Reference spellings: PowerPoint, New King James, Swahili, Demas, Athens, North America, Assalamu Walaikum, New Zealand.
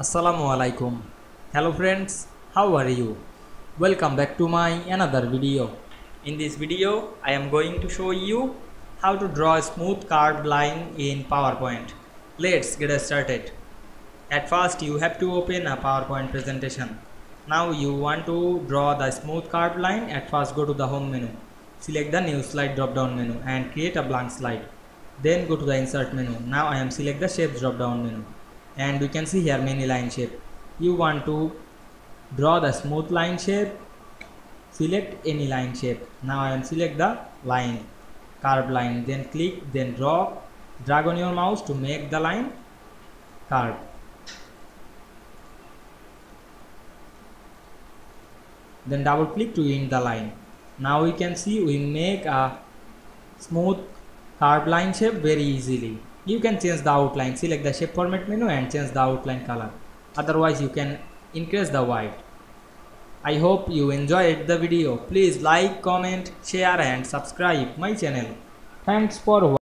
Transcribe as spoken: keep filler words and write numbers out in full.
Assalamu alaikum. Hello friends, how are you? Welcome back to my another video. In this video I am going to show you how to draw a smooth curved line in PowerPoint. Let's get started. At first you have to open a PowerPoint presentation. Now you want to draw the smooth curved line. At first go to the home menu, select the new slide drop down menu and create a blank slide. Then go to the insert menu. Now I am select the shapes drop down menu. And we can see here many line shape. You want to draw the smooth line shape, select any line shape. Now I am select the line, curved line, then click, then draw, drag on your mouse to make the line curved. Then double click to end the line. Now we can see we make a smooth curved line shape very easily. You can change the outline. Select the shape format menu and change the outline color. Otherwise you can increase the white. I hope you enjoyed the video. Please like, comment, share and subscribe my channel. Thanks for watching.